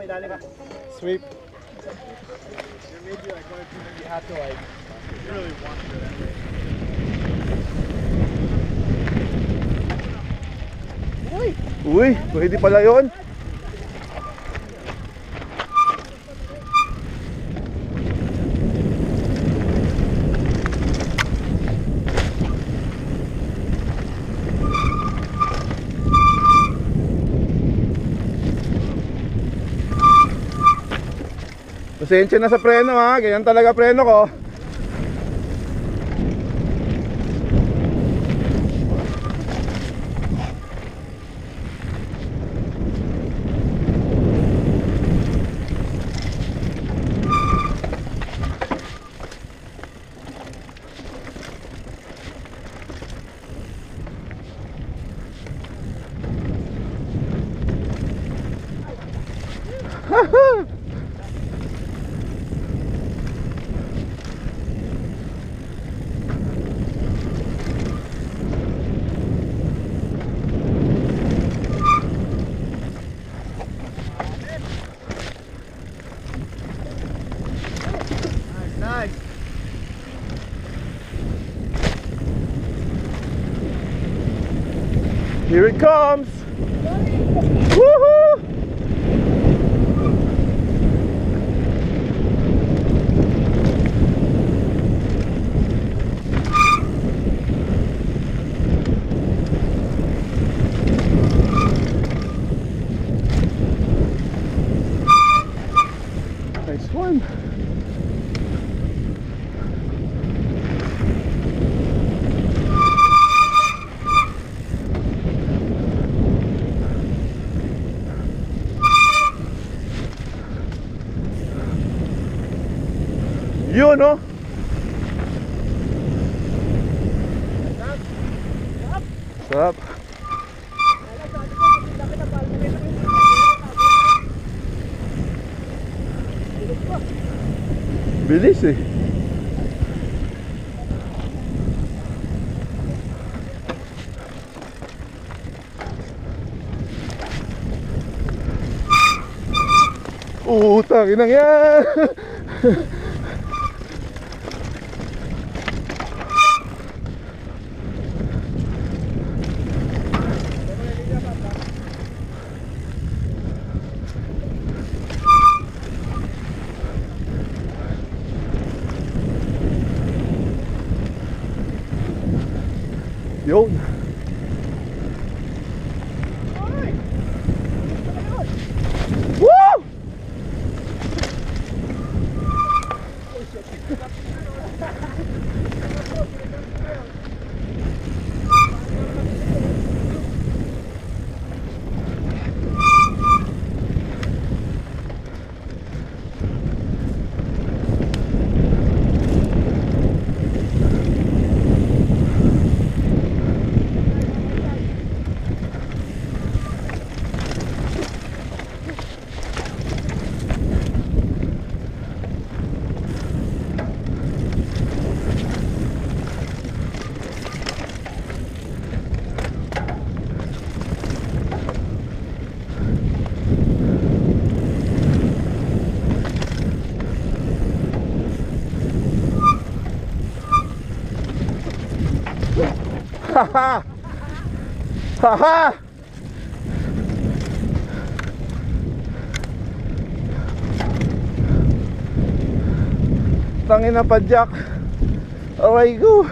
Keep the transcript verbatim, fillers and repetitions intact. pa ilalim. Sweep. You're maybe like one or two, you have to like, you really want to go that way. Uy! Uy! Pwede pala yun! Pasensya na sa preno ha, ganyan talaga preno ko. Here it comes! Woohoo! Nice one! Yun, no? What's up? Bilis eh. Utang, inang yan! Yun. Woo! Haha! Haha! Tangin na padyak. Aray ko.